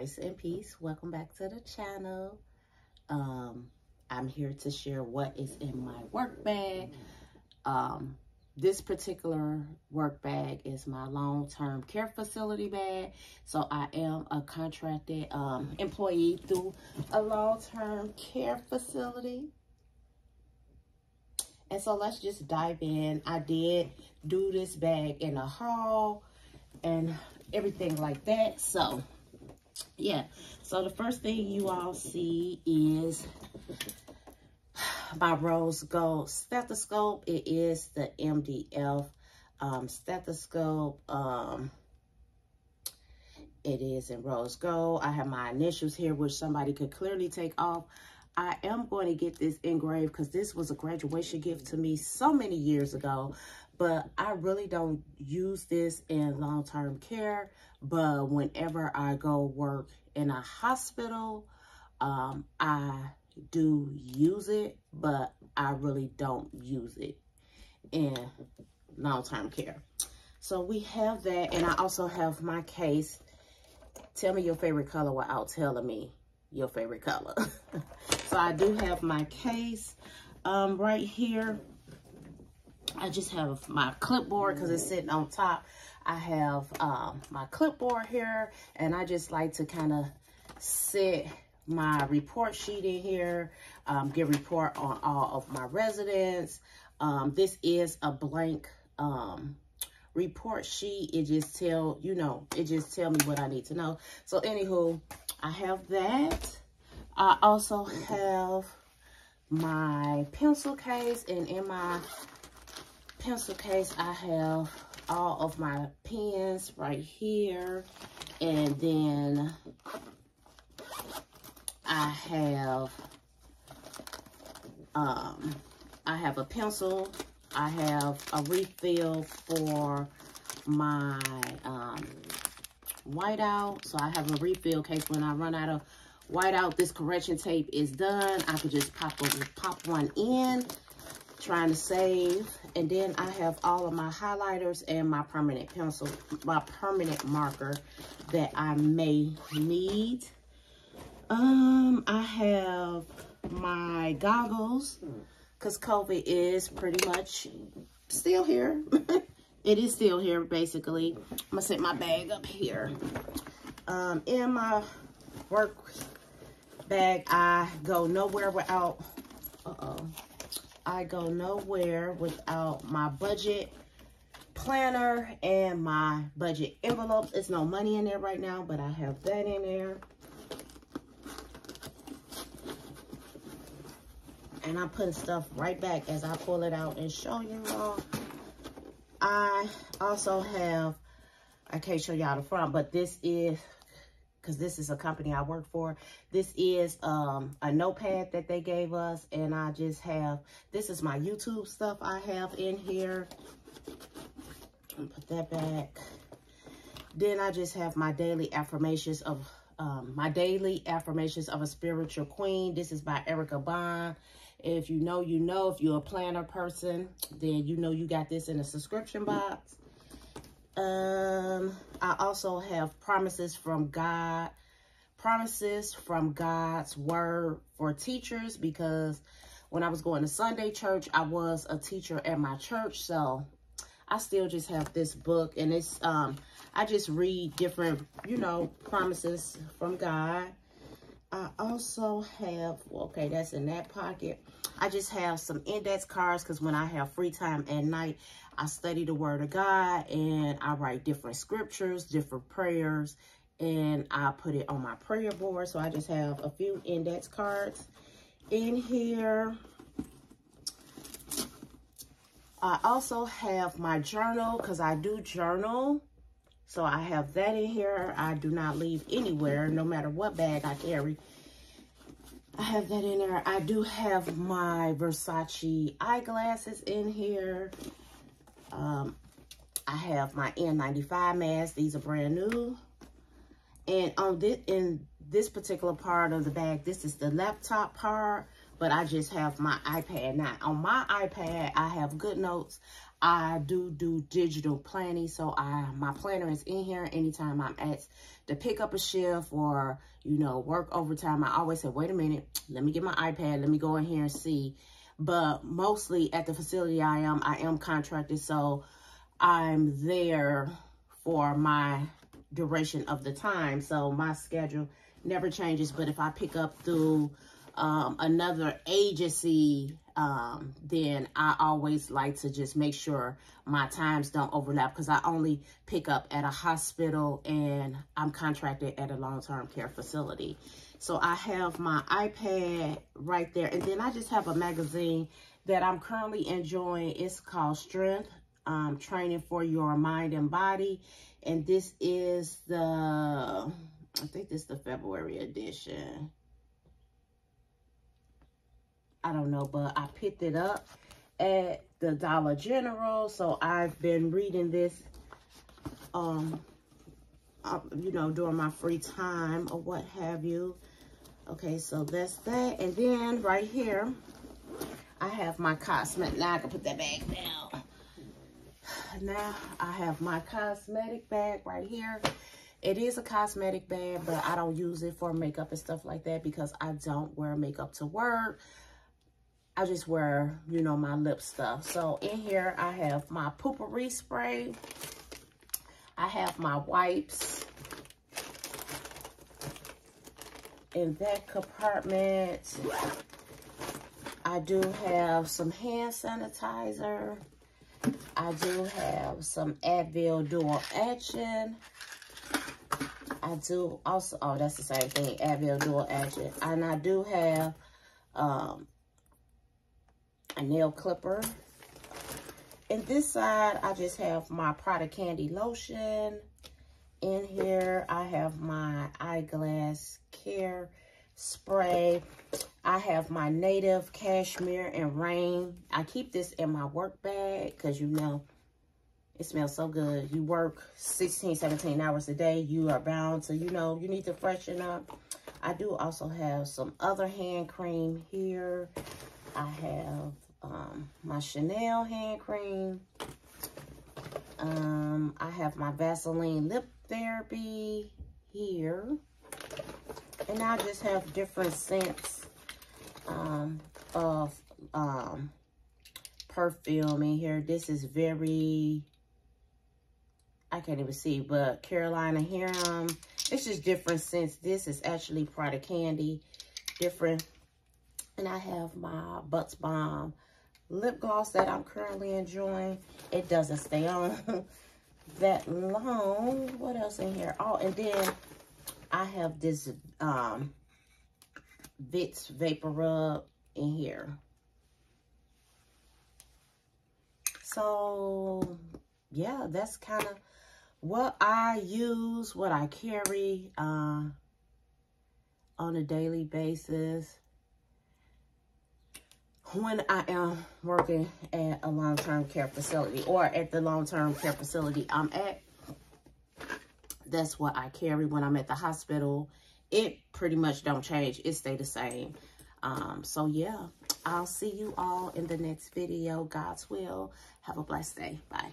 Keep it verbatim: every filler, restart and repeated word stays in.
Grace and peace. Welcome back to the channel. Um, I'm here to share what is in my work bag. Um, this particular work bag is my long-term care facility bag. So I am a contracted um, employee through a long-term care facility. And so let's just dive in. I did do this bag in a haul and everything like that. So yeah, so the first thing you all see is my rose gold stethoscope. It is the M D F um, stethoscope. Um, it is in rose gold. I have my initials here, which somebody could clearly take off. I am going to get this engraved because this was a graduation gift to me so many years ago, but I really don't use this in long-term care. But whenever I go work in a hospital, um, I do use it, but I really don't use it in long-term care. So we have that, and I also have my case. Tell me your favorite color without telling me your favorite color. So I do have my case um, right here. I just have my clipboard because it's sitting on top. I have um, my clipboard here, and I just like to kind of sit my report sheet in here, um, get report on all of my residents. Um, this is a blank um, report sheet. It just tell, you know, it just tell me what I need to know. So anywho, I have that. I also have my pencil case, and in my pencil case, I have all of my pens right here. And then I have, um, I have a pencil. I have a refill for my um, whiteout. So I have a refill case when I run out of whiteout. This correction tape is done. I could just pop one, pop one in, trying to save. And then I have all of my highlighters and my permanent pencil, my permanent marker that I may need. Um, I have my goggles because COVID is pretty much still here. It is still here, basically. I'm gonna set my bag up here. Um, in my work bag, I go nowhere without, uh-oh, I go nowhere without my budget planner and my budget envelopes. It's no money in there right now, but I have that in there. And I'm putting stuff right back as I pull it out and show you all. I also have, I can't show y'all the front, but this is, because this is a company I work for. This is um, a notepad that they gave us, and I just have, this is my YouTube stuff I have in here. Put that back. Then I just have my daily affirmations of, um, my daily affirmations of a spiritual queen. This is by Erica Bond. If you know, you know. If you're a planner person, then you know you got this in a subscription box. Um, I also have promises from God, promises from God's word for teachers, because when I was going to Sunday church, I was a teacher at my church. So I still just have this book, and it's, um, I just read different, you know, promises from God. I also have, okay, that's in that pocket. I just have some index cards because when I have free time at night, I study the Word of God, and I write different scriptures, different prayers, and I put it on my prayer board. So I just have a few index cards in here. I also have my journal because I do journal. So I have that in here. I do not leave anywhere, no matter what bag I carry. I have that in there. I do have my Versace eyeglasses in here. Um, I have my N ninety-five mask. These are brand new. And on this, in this particular part of the bag, this is the laptop part, but I just have my iPad. Now, on my iPad, I have GoodNotes. I do do digital planning, so I my planner is in here. Anytime I'm asked to pick up a shift or, you know, work overtime, I always say, wait a minute, let me get my iPad, let me go in here and see. But mostly at the facility I am, I am contracted, so I'm there for my duration of the time. So my schedule never changes, but if I pick up through um, another agency, um, then I always like to just make sure my times don't overlap, because I only pick up at a hospital and I'm contracted at a long-term care facility. So I have my iPad right there. And then I just have a magazine that I'm currently enjoying. It's called Strength, um, Training for Your Mind and Body. And this is the, I think this is the February edition. I don't know, but I picked it up at the Dollar General. So I've been reading this, um, uh, you know, during my free time or what have you. Okay, so that's that. And then right here, I have my cosmetic. Now I can put that bag down. Now I have my cosmetic bag right here. It is a cosmetic bag, but I don't use it for makeup and stuff like that because I don't wear makeup to work. I just wear, you know, my lip stuff. So in here, I have my poopery spray. I have my wipes. In that compartment, I do have some hand sanitizer. I do have some Advil dual action. I do also, oh, that's the same thing, Advil dual action. And I do have, um, a nail clipper. And this side, I just have my Prada Candy Lotion. In here, I have my Eyeglass Care Spray. I have my Native Cashmere and Rain. I keep this in my work bag because, you know, it smells so good. You work sixteen, seventeen hours a day. You are bound to, you know, you need to freshen up. I do also have some other hand cream here. I have um, my Chanel hand cream. Um, I have my Vaseline lip therapy here. And I just have different scents um, of um, perfume in here. This is very, I can't even see, but Carolina Herrera. It's just different scents. This is actually Prada Candy, different. And I have my Butts Balm lip gloss that I'm currently enjoying. It doesn't stay on that long. What else in here? Oh, and then I have this um, Vicks Vapor Rub in here. So, yeah, that's kind of what I use, what I carry uh, on a daily basis when I am working at a long-term care facility or at the long-term care facility I'm at. That's what I carry. When I'm at the hospital, it pretty much don't change. It stay the same. Um, so yeah, I'll see you all in the next video. God's will. Have a blessed day. Bye.